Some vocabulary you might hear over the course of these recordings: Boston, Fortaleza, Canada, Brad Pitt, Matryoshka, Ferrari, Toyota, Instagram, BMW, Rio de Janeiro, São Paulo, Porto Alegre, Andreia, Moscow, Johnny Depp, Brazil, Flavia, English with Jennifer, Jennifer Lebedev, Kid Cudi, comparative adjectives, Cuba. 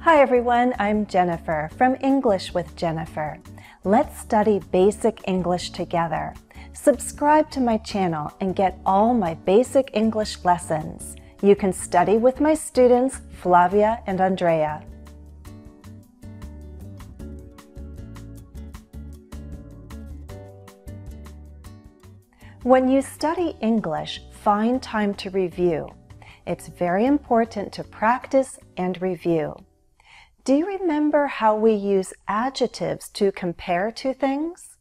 Hi everyone, I'm Jennifer from English with Jennifer. Let's study basic English together. Subscribe to my channel and get all my basic English lessons. You can study with my students Flavia and Andreia. When you study English, find time to review. It's very important to practice and review. Do you remember how we use adjectives to compare two things?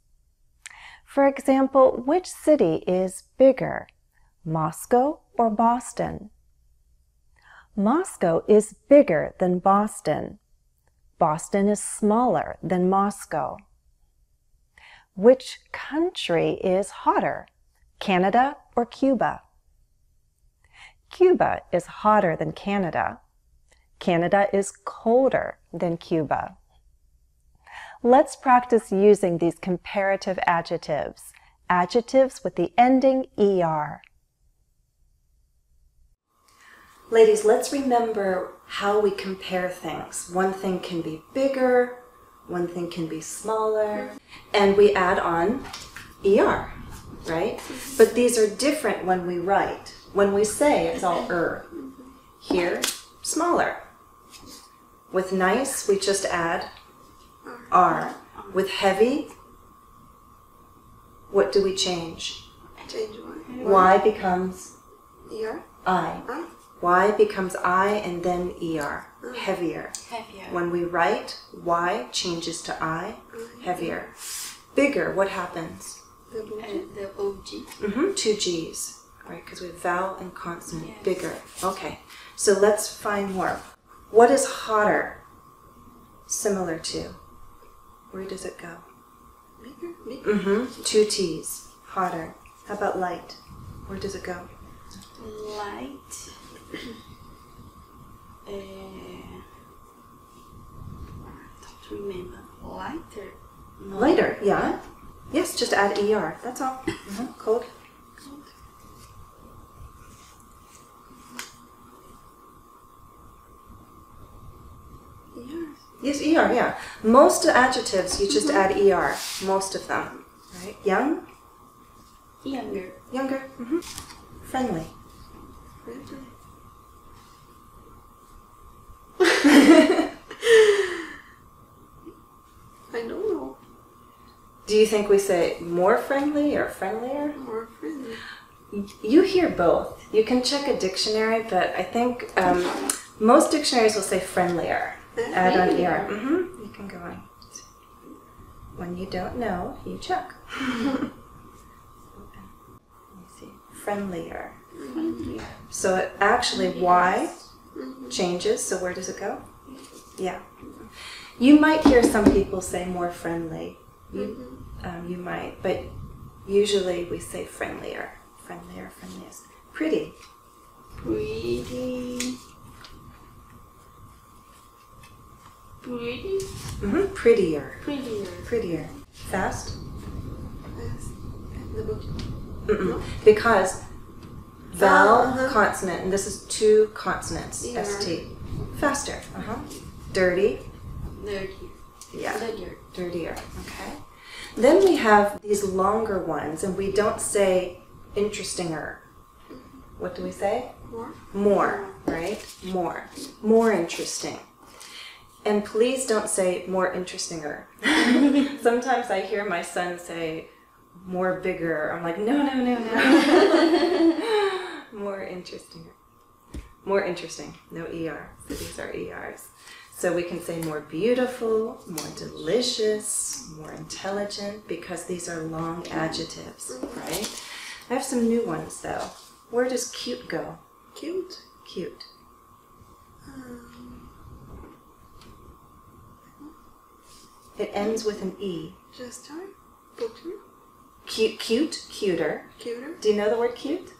For example, which city is bigger, Moscow or Boston? Moscow is bigger than Boston. Boston is smaller than Moscow. Which country is hotter, Canada or Cuba? Cuba is hotter than Canada. Canada is colder than Cuba. Let's practice using these comparative adjectives. Adjectives with the ending ER. Ladies, let's remember how we compare things. One thing can be bigger, one thing can be smaller, and we add on ER, right? But these are different when we write. When we say, it's all ER. Here, smaller. With nice, we just add R. With heavy, what do we change? Change Y. Y becomes ER. I. Y becomes I and then ER. Heavier. Heavier. When we write, Y changes to I. Heavier. Bigger, what happens? The OG. Two G's. Right, because we have vowel and consonant. Yes. Bigger. Okay, so let's find more. What is hotter? Similar to. Where does it go? Bigger. Bigger. Two T's. Hotter. How about light? Where does it go? Light. I don't remember. Lighter. No. Lighter. Yeah. Yes. Just add ER. That's all. Cold. Yes, ER, yeah. Most adjectives, you just add ER, most of them. Right? Young? Younger. Younger. Friendly. Friendly. I don't know. Do you think we say more friendly or friendlier? More friendly. You hear both. You can check a dictionary, but I think most dictionaries will say friendlier. Add on ER. You can go on. When you don't know, you check. Let me see. Friendlier. Friendlier. So it actually Y changes. So where does it go? Yeah. You might hear some people say more friendly. You might, but usually we say friendlier. Friendlier, friendliest. Pretty. Pretty. Pretty? Prettier. Prettier. Prettier. Fast? Fast. Because vowel, consonant, and this is two consonants, ST. Faster. Dirty. Dirty. Yeah. Dirtier. Dirtier. Okay. Then we have these longer ones, and we don't say interestinger. What do we say? More. More, right? More. More interesting. And please don't say more interestinger. Sometimes I hear my son say more bigger. I'm like, no, no, no, no. More interesting. More interesting. No ER. So these are ERs. So we can say more beautiful, more delicious, more intelligent, because these are long adjectives, right? I have some new ones though. Where does cute go? Cute? Cute. It ends with an E. Just time? Picture? Cute, cute, cuter. Cuter. Do you know the word cute?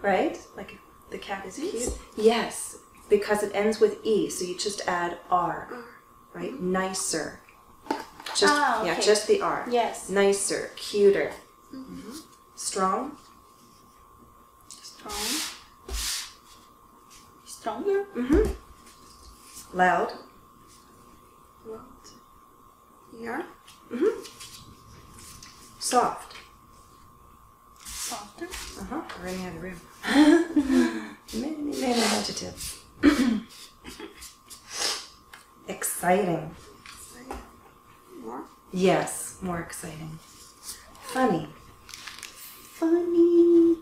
Right? Like the cat is cute? Yes, because it ends with E, so you just add R. Right? Nicer. Just, okay. Yeah, just the R. Yes. Nicer, cuter. Strong? Strong. Stronger? Loud? Here. Soft. Softer? Uh-huh. I already had a rib. Many adjectives. Exciting. More? Yes, more exciting. Funny. Funny.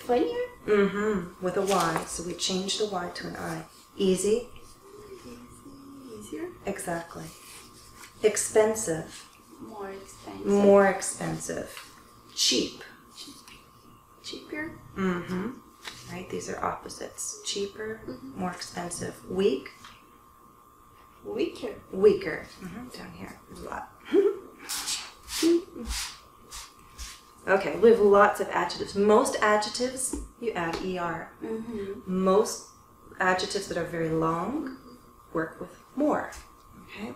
Funnier? Mm-hmm. With a Y, so we changed the Y to an I. Easy. Easier? Exactly. Expensive. More expensive. More expensive. Cheap. Cheaper? Mm-hmm. Right? These are opposites. Cheaper, more expensive. Weak. Weaker. Weaker. Down here. There's a lot. Okay, we have lots of adjectives. Most adjectives, you add ER. Most adjectives that are very long work with more. Okay,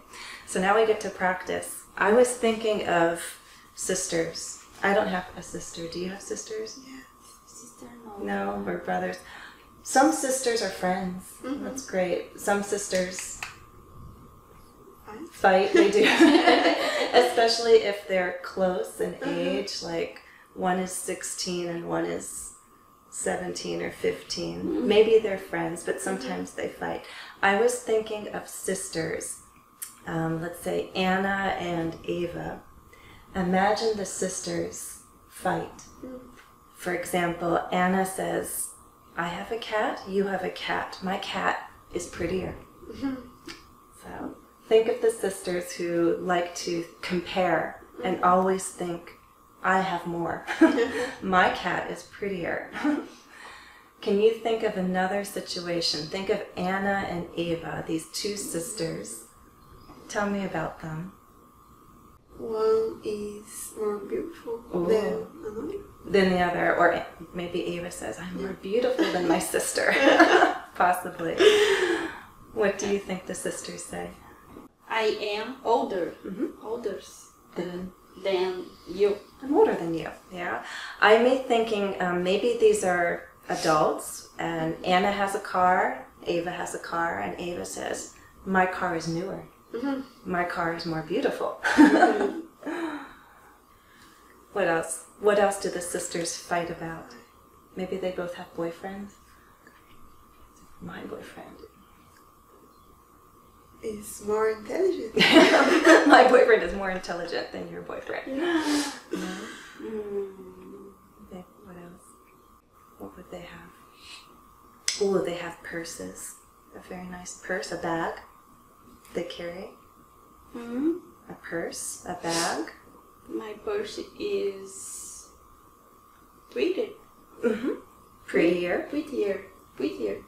so now we get to practice. I was thinking of sisters. I don't have a sister. Do you have sisters? Yeah. Sister, no. No, or brothers. Some sisters are friends. That's great. Some sisters fight, they do. Especially if they're close in age, like one is 16 and one is 17 or 15. Maybe they're friends, but sometimes they fight. I was thinking of sisters. Let's say Anna and Ava. Imagine the sisters fight. For example, Anna says, I have a cat, you have a cat. My cat is prettier. So think of the sisters who like to compare and always think, I have more. My cat is prettier. Can you think of another situation? Think of Anna and Ava, these two sisters. Tell me about them. One is more beautiful than another. Than the other, or maybe Ava says, I'm more beautiful than my sister. Possibly. What do you think the sisters say? I am older, than you. I'm older than you, yeah. I may thinking maybe these are adults, and Anna has a car, Ava has a car, and Ava says, my car is newer. My car is more beautiful. What else? What else do the sisters fight about? Maybe they both have boyfriends. My boyfriend is more intelligent. My boyfriend is more intelligent than your boyfriend. Yeah. No? Okay, what else? What would they have? Oh, they have purses. A very nice purse, a bag. They carry a purse, a bag. My purse is prettier. Prettier. Prettier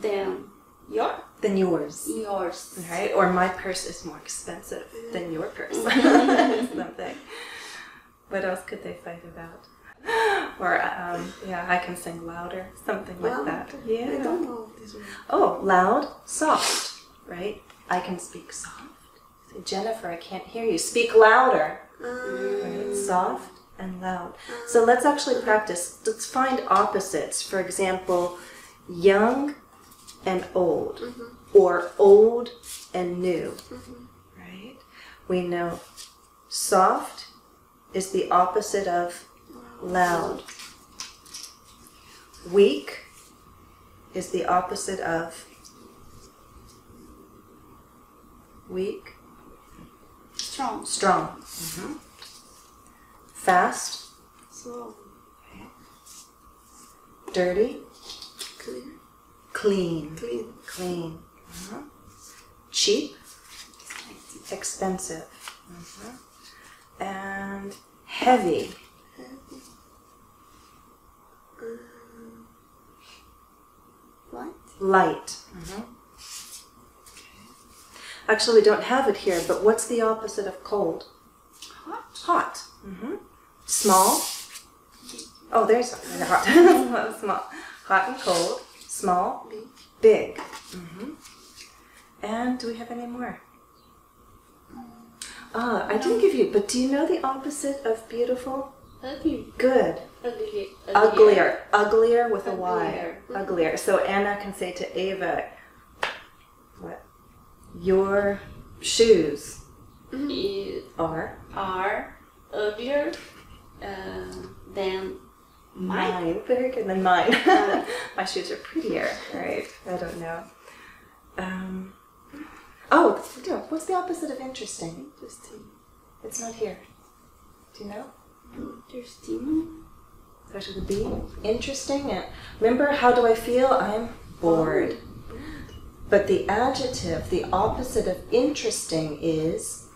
than yours. Than yours. Yours. Right? Or my purse is more expensive than your purse. Something. What else could they fight about? Or yeah, I can sing louder. Something like that. Yeah. I don't know this one. Oh, loud, soft. Right? I can speak soft. Say, Jennifer, I can't hear you. Speak louder. Right? Soft and loud. So let's actually practice. Let's find opposites. For example, young and old, or old and new. Right? We know soft is the opposite of loud. Weak is the opposite of weak. Strong. Strong. Fast. Slow. Okay. Dirty. Clear. Clean. Clean. Clean. Cheap. Expensive. And heavy. Light. Light. Actually, we don't have it here, but what's the opposite of cold? Hot. Hot. Small. Oh, there's something hot. Small. Hot and cold. Small. Big. Big. And do we have any more? I didn't give you, but do you know the opposite of beautiful? Ugly. Good. Ugly. Uglier. Uglier with a Y. Uglier. So Anna can say to Ava, your shoes are uglier than mine. Bigger than mine. My shoes are prettier, right? I don't know. Oh, what's the opposite of interesting? Interesting. It's not here. Do you know? Interesting. Starts with a B. Interesting. And remember, how do I feel? I'm bored. But the adjective, the opposite of interesting, is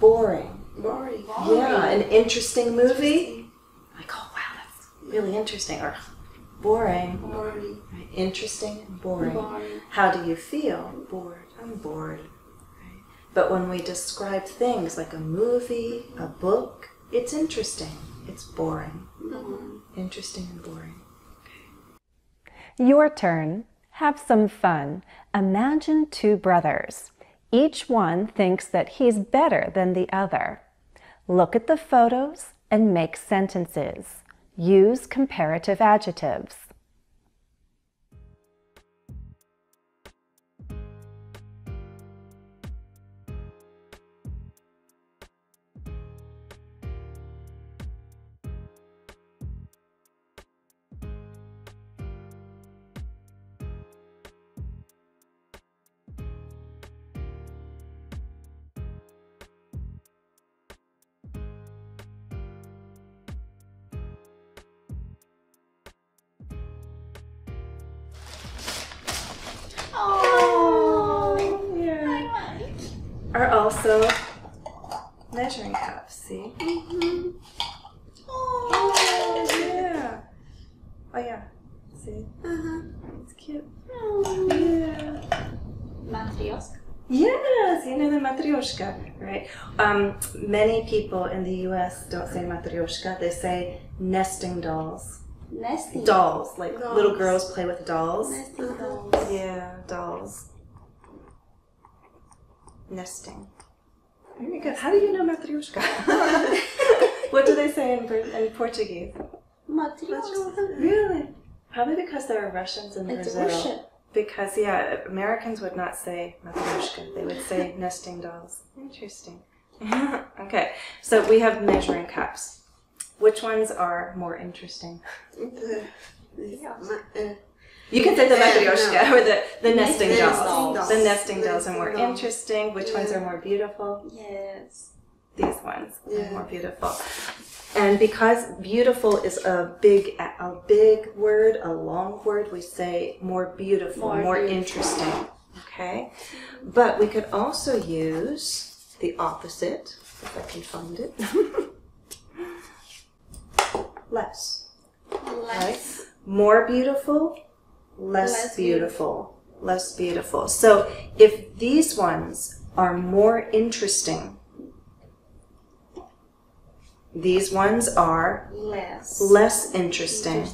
boring. Boring. Yeah, an interesting movie. Like, oh wow, that's really interesting. Or boring. Boring. Right. Interesting and boring. Boring. How do you feel? Bored. I'm bored. Right. But when we describe things like a movie, a book, it's interesting. It's boring. Mm-hmm. Interesting and boring. Okay. Your turn. Have some fun. Imagine two brothers. Each one thinks that he's better than the other. Look at the photos and make sentences. Use comparative adjectives. Are also measuring cups, see? Mm-hmm. Oh, yeah. Oh, yeah. See? Uh-huh. It's cute. Oh. Yeah. Matryoshka? Yes, you know the Matryoshka, right? Many people in the US don't say Matryoshka, they say nesting dolls. Nesting? Dolls, like dolls. Little girls play with dolls. Nesting dolls. Yeah, dolls. Nesting. Very good. How do you know Matryoshka? What do they say in Portuguese? Matryoshka. Really? Probably because there are Russians in Brazil. Russian. Because, yeah, Americans would not say Matryoshka. They would say nesting dolls. Interesting. Okay, so we have measuring cups. Which ones are more interesting? You can say the Matryoshka or the nesting dolls. The nesting dolls are more interesting. Which ones are more beautiful? Yes. These ones are more beautiful. And because beautiful is a big word, a long word, we say more beautiful, more interesting. Okay? But we could also use the opposite, if I can find it. Less. Less. Right? More beautiful. Less beautiful, less beautiful. So if these ones are more interesting, these ones are less interesting.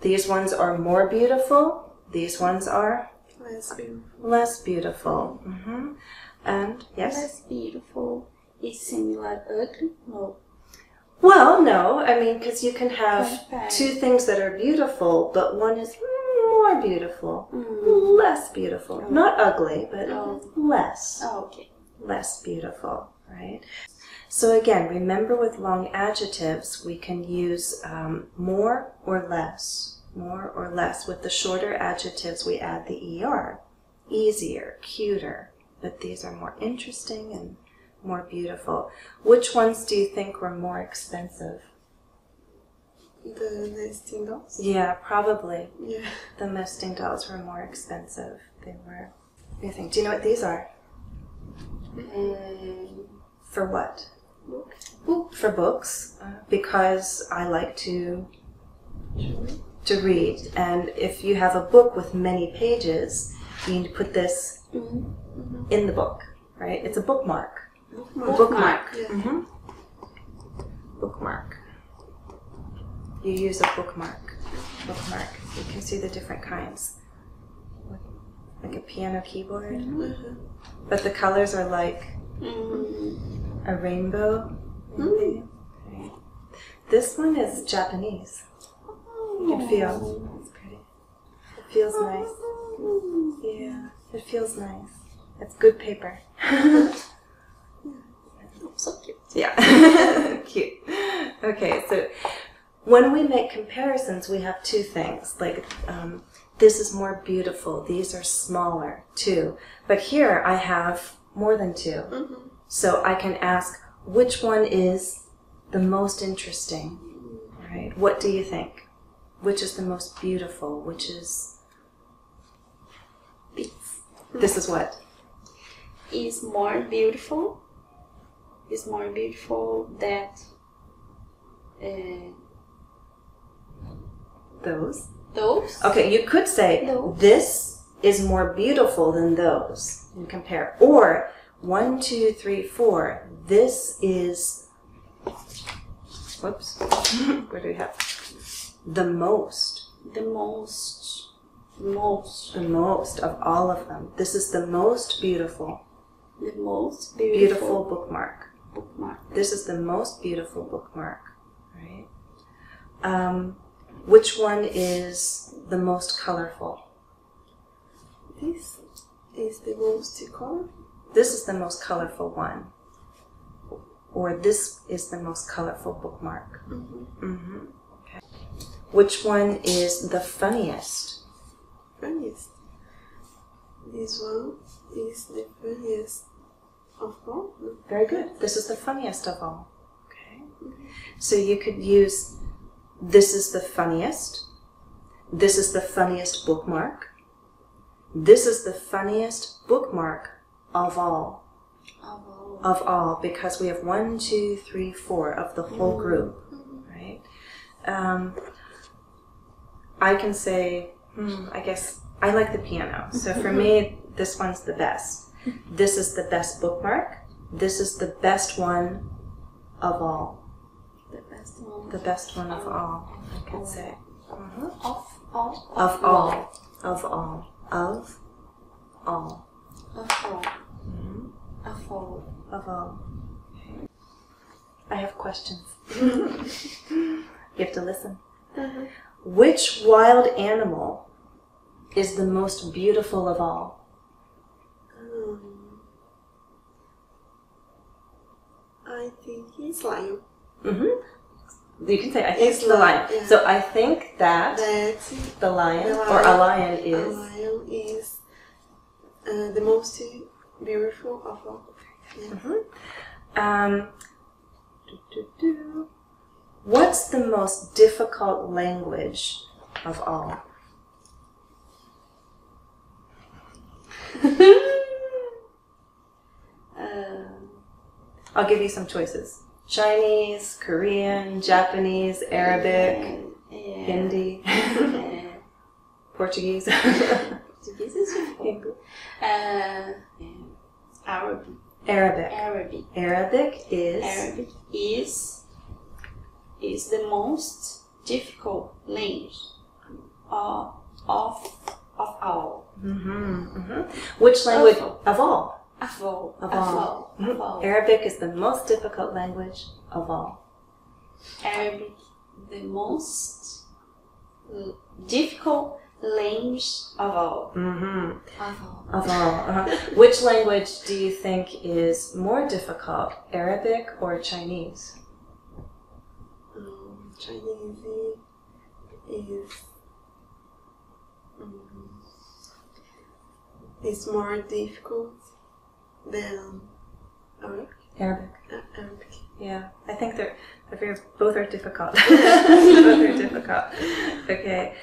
These ones are more beautiful, these ones are less beautiful. Mm-hmm. And yes? Less beautiful is similar ugly? No. Well, no, I mean, because you can have two things that are beautiful, but one is more beautiful, less beautiful. Oh. Not ugly, but less. Oh, okay. Less beautiful, right? So again, remember with long adjectives, we can use more or less. With the shorter adjectives, we add the ER. Easier, cuter, but these are more interesting and more beautiful. Which ones do you think were more expensive? The nesting dolls? Yeah, probably. Yeah. The nesting dolls were more expensive. They were. What do you think? Do you know what these are? For what? Books. For books, because I like to read. And if you have a book with many pages, you need to put this in the book, right? It's a bookmark. Bookmark. Bookmark. Yeah. Mm-hmm. Bookmark. You use a bookmark. Bookmark. You can see the different kinds, like a piano keyboard. Mm-hmm. But the colors are like a rainbow. Okay. This one is Japanese. You can feel. It's pretty. It feels nice. Yeah. It feels nice. That's good paper. So cute. Yeah. Cute. Okay, so when we make comparisons, we have two things. Like, this is more beautiful. These are smaller, too. But here I have more than two. Mm-hmm. So I can ask, which one is the most interesting? Right? What do you think? Which is the most beautiful? Which is... This. This is what? Is more beautiful. Is more beautiful that... Those. Those. Okay, you could say, those. This is more beautiful than those. And compare. Or, 1, 2, 3, 4. This is... Whoops. What do we have? The most. The most. Most. The most of all of them. This is the most beautiful. The most beautiful, bookmark. Bookmark. This is the most beautiful bookmark. Right? Which one is the most colorful? This is the most colorful. This is the most colorful one. Or this is the most colorful bookmark. Mm-hmm. Mm-hmm. Okay. Which one is the funniest? Funniest. This one is the funniest of all. Very good. This is the funniest of all. Okay. So you could use this is the funniest. This is the funniest bookmark. This is the funniest bookmark of all. Of all. Of all, because we have 1, 2, 3, 4 of the whole group, right? I can say, I guess I like the piano. So for me, this one's the best. This is the best bookmark. This is the best one of all. The best one. The best one of all, I can say. Of all. Of all. Of all. Of all. Of all. Of all. I have questions. You have to listen. Which wild animal is the most beautiful of all? I think it's lion. Mm-hmm. You can say, I think it's the lion. Yeah. So I think that the lion, or a lion is... A lion is the most beautiful of all. Yeah. Mm-hmm. What's the most difficult language of all? I'll give you some choices. Chinese, Korean, Japanese, Arabic, Hindi, Portuguese. Portuguese is difficult. Arabic. Arabic. Arabic. Arabic is. Arabic is the most difficult language of all. Which language of all? Of all. Of all. Of all. Arabic is the most difficult language of all. Arabic, the most difficult language of all. Of all. Of all. Which language do you think is more difficult, Arabic or Chinese? Chinese is... it's more difficult. Arabic. Arabic. Arabic. Yeah, I think they're both are difficult. Both are difficult. Okay.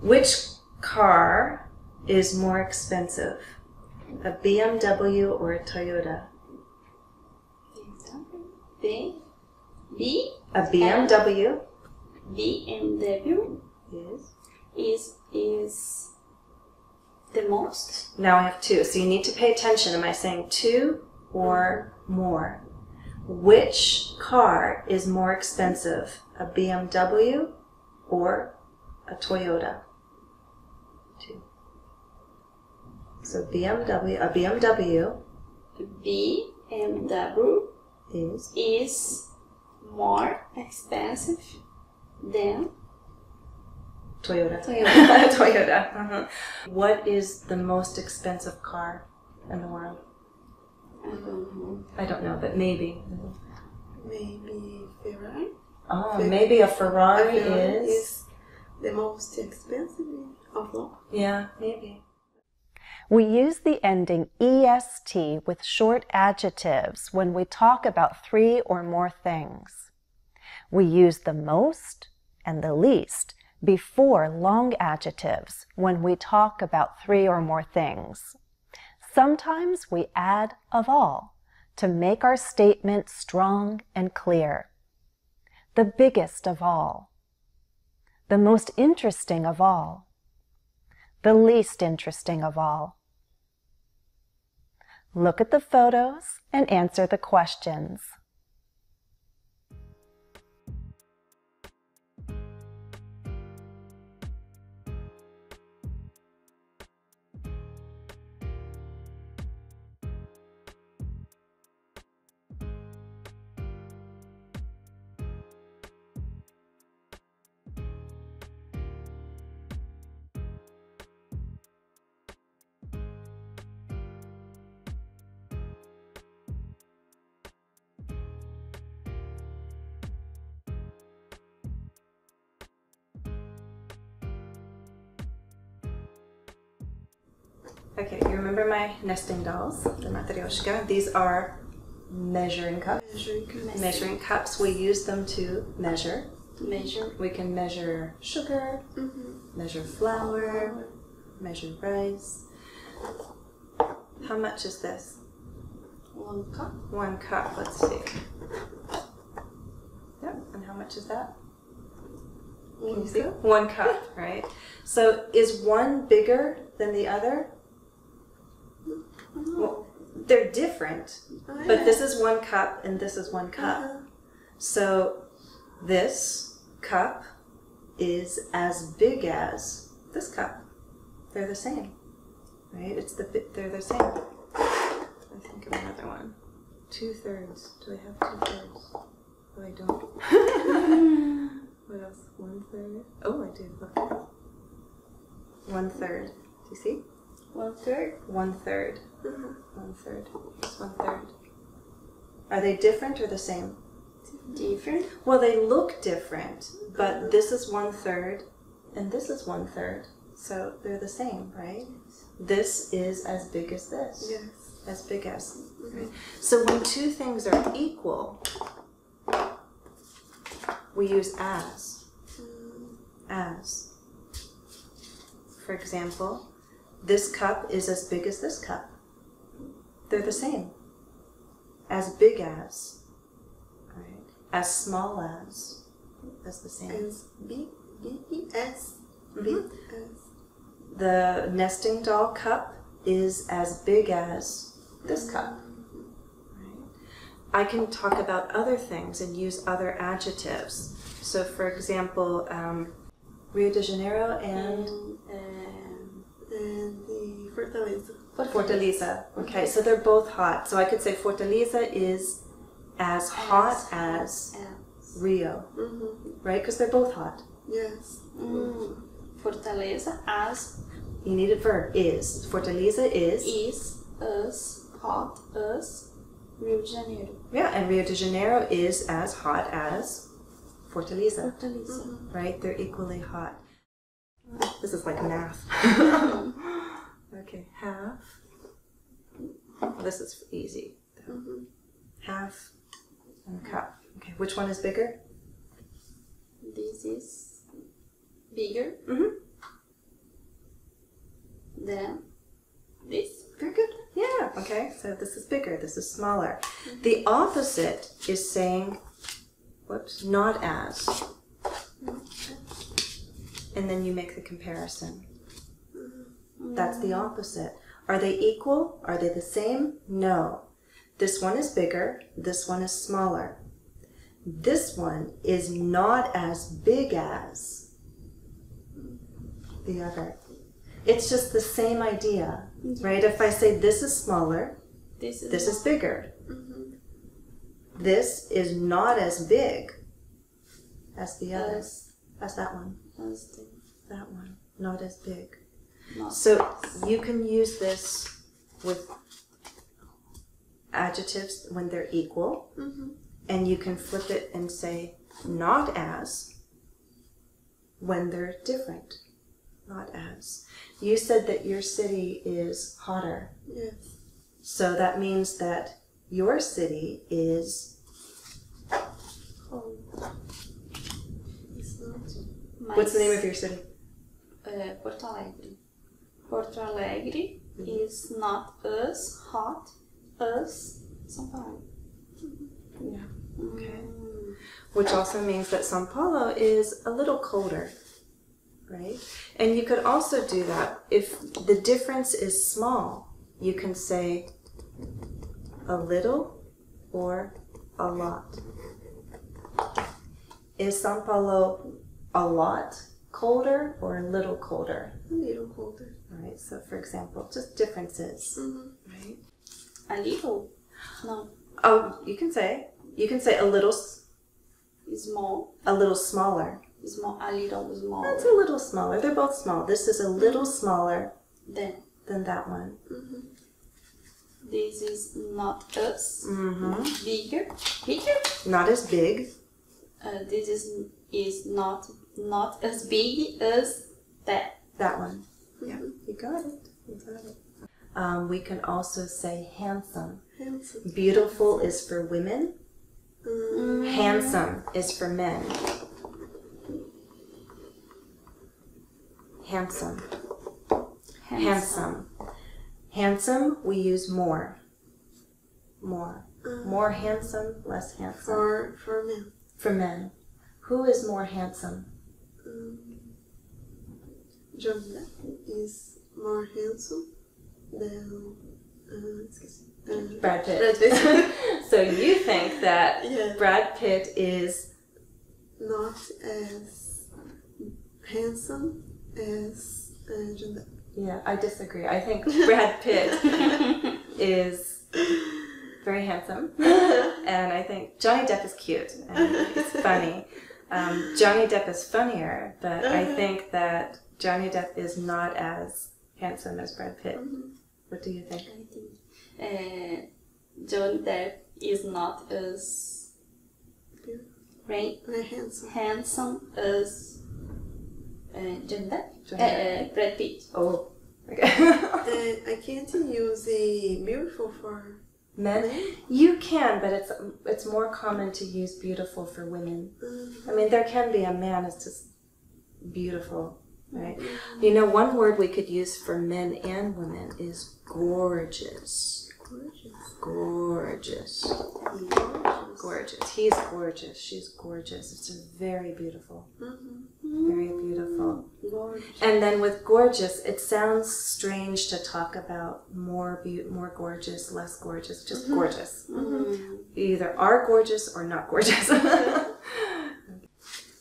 Which car is more expensive, a BMW or a Toyota? A BMW. BMW. Yes. Is the most? Now I have two, so you need to pay attention. Am I saying two or more? Which car is more expensive? A BMW or a Toyota? Two. So BMW, a BMW. BMW is more expensive than Toyota. Toyota. Uh-huh. What is the most expensive car in the world? I don't know. I don't know, but maybe. Maybe Ferrari. Oh, maybe a Ferrari is the most expensive of all. Yeah, maybe. We use the ending EST with short adjectives when we talk about three or more things. We use the most and the least before long adjectives when we talk about three or more things. Sometimes we add of all to make our statement strong and clear. The biggest of all. The most interesting of all. The least interesting of all. Look at the photos and answer the questions. Okay, you remember my nesting dolls, the Matryoshka? These are measuring cups. Measuring cups. We use them to measure. We can measure sugar, measure flour, measure rice. How much is this? 1 cup. 1 cup, let's see. Yep, and how much is that? Can you see? 1 cup, right? So is one bigger than the other? Well, they're different, but this is 1 cup and this is 1 cup. So this cup is as big as this cup. They're the same, right? It's they're the same. I think of another one. 2/3. Do I have 2/3? Oh, I don't. What else? 1/3. Oh, I do. Okay. 1/3. Do you see? 1/3? 1/3. 1/3. It's 1/3. Are they different or the same? Different. Well, they look different, but this is 1/3 and this is 1/3. So they're the same, right? Yes. This is as big as this. Yes. As big as. Right? So when two things are equal, we use as. As. For example, this cup is as big as this cup. They're the same. As big as, right? As small as. That's the same. As big, big as, big as. The nesting doll cup is as big as this cup. Right? I can talk about other things and use other adjectives. So, for example, Rio de Janeiro and the Fortaleza. Fortaleza. Okay, so they're both hot. So I could say Fortaleza is as hot as Rio, right? Because they're both hot. Yes. Fortaleza as. You need a verb. Is. Fortaleza is. Is as hot as Rio de Janeiro. Yeah, and Rio de Janeiro is as hot as Fortaleza. Fortaleza. Right? They're equally hot. This is like math. Okay, half. Well, this is easy. Half and cup. Okay, which one is bigger? This is bigger than this. Very good. Yeah, okay, so this is bigger, this is smaller. The opposite is saying, whoops, not as. And then you make the comparison. That's the opposite. Are they equal? Are they the same? No. This one is bigger. This one is smaller. This one is not as big as the other. It's just the same idea, right? If I say this is smaller, this is bigger. This is not as big as the other, as that one. That one, not as big. Not so you can use this with adjectives when they're equal, mm-hmm. and you can flip it and say not as when they're different. Not as. You said that your city is hotter. Yes. So that means that your city is cold. It's not. What's the name of your city? Porto Alegre. Porto Alegre mm-hmm. is not as hot as São Paulo. Mm-hmm. Yeah. Okay. Mm. Which also means that São Paulo is a little colder, right? And you could also do that if the difference is small. You can say a little or a lot. Is São Paulo a lot colder or a little colder? A little colder. All right, so for example, just differences, mm-hmm. right? A little? No. Oh, you can say a little small. A little smaller. Small, a little smaller. That's a little smaller. They're both small. This is a little smaller than that one. Mm-hmm. This is not as mm-hmm. bigger. Not as big. This is not as big as that. That one. Mm-hmm. Yeah, you got it. You got it. We can also say handsome. Handsome. Beautiful is for women. Mm-hmm. Handsome is for men. Handsome. Handsome. Handsome, we use more. More. More handsome, less handsome. For men. For men. Who is more handsome? Johnny Depp is more handsome than Brad Pitt. Brad Pitt. So you think that yeah. Brad Pitt is not as handsome as Johnny Depp. Yeah, I disagree. I think Brad Pitt is very handsome, and I think Johnny Depp is cute and he's funny. Johnny Depp is funnier, but I think that Johnny Depp is not as handsome as Brad Pitt. Mm-hmm. What do you think? I think Johnny Depp is not as handsome as Johnny Depp. Brad Pitt. Oh, okay. I can't use a beautiful for men. You can, but it's more common to use beautiful for women. Mm-hmm. I mean, there can be a man that's just beautiful, right? Mm-hmm. You know, one word we could use for men and women is gorgeous. Gorgeous. Gorgeous. Gorgeous. He's gorgeous. She's gorgeous. It's very beautiful. Mm-hmm. Very beautiful. Gorgeous. And then with gorgeous, it sounds strange to talk about more gorgeous, less gorgeous, just mm-hmm. gorgeous. Mm-hmm. You either are gorgeous or not gorgeous.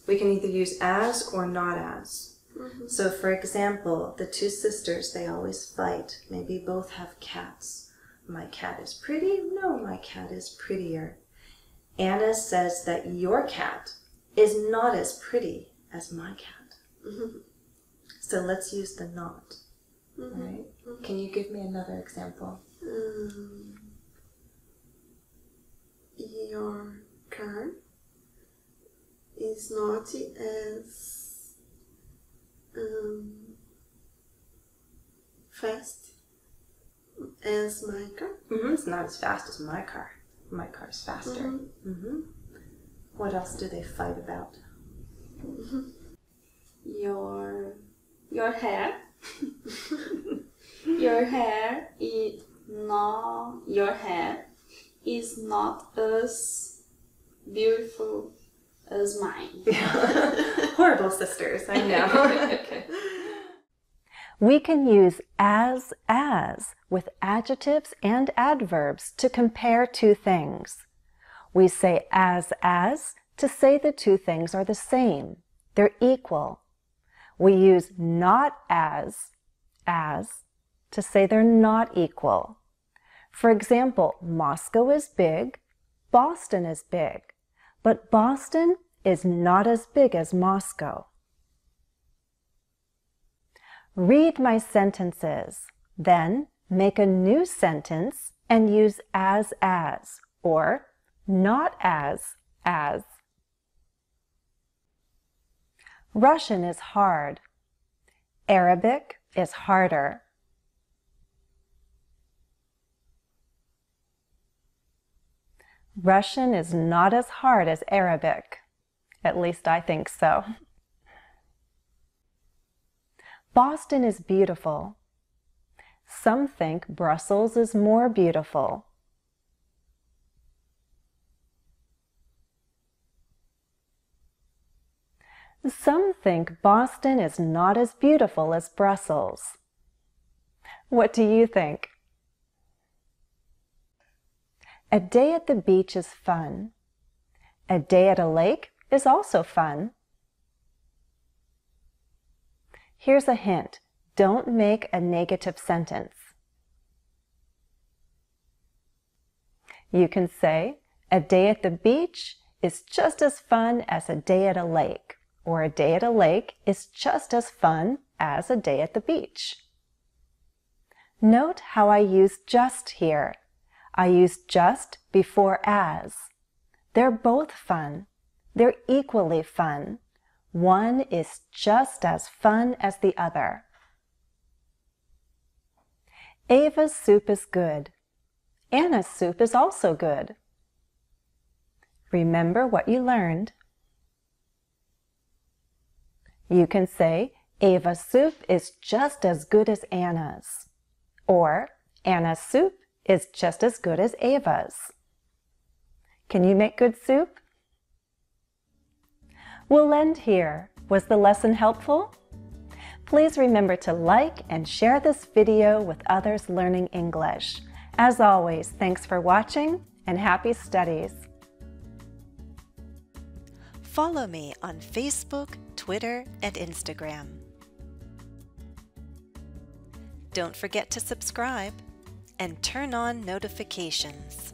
We can either use as or not as. Mm-hmm. So for example, the two sisters, they always fight. Maybe both have cats. My cat is pretty. No, my cat is prettier. Anna says that your cat is not as pretty as my cat. Mm-hmm. So let's use the not. Mm-hmm. Right? Mm-hmm. Can you give me another example? Your car is not as fast as my car. Mm-hmm. It's not as fast as my car. My car is faster. Mm-hmm. Mm-hmm. What else do they fight about? Mm-hmm. Your hair. Your hair is not as beautiful as mine. Horrible sisters, I know. Okay. We can use as with adjectives and adverbs to compare two things. We say as to say the two things are the same. They're equal. We use not as to say they're not equal. For example, Moscow is big, Boston is big, but Boston is not as big as Moscow. Read my sentences. Then make a new sentence and use as or not as. Russian is hard. Arabic is harder. Russian is not as hard as Arabic. At least I think so. Boston is beautiful. Some think Brussels is more beautiful. Some think Boston is not as beautiful as Brussels. What do you think? A day at the beach is fun. A day at a lake is also fun. Here's a hint. Don't make a negative sentence. You can say, a day at the beach is just as fun as a day at a lake, or a day at a lake is just as fun as a day at the beach. Note how I use just here. I use just before as. They're both fun. They're equally fun. One is just as fun as the other. Ava's soup is good. Anna's soup is also good. Remember what you learned. You can say, Ava's soup is just as good as Anna's, or Anna's soup is just as good as Ava's. Can you make good soup? We'll end here. Was the lesson helpful? Please remember to like and share this video with others learning English. As always, thanks for watching and happy studies. Follow me on Facebook, Twitter, and Instagram. Don't forget to subscribe and turn on notifications.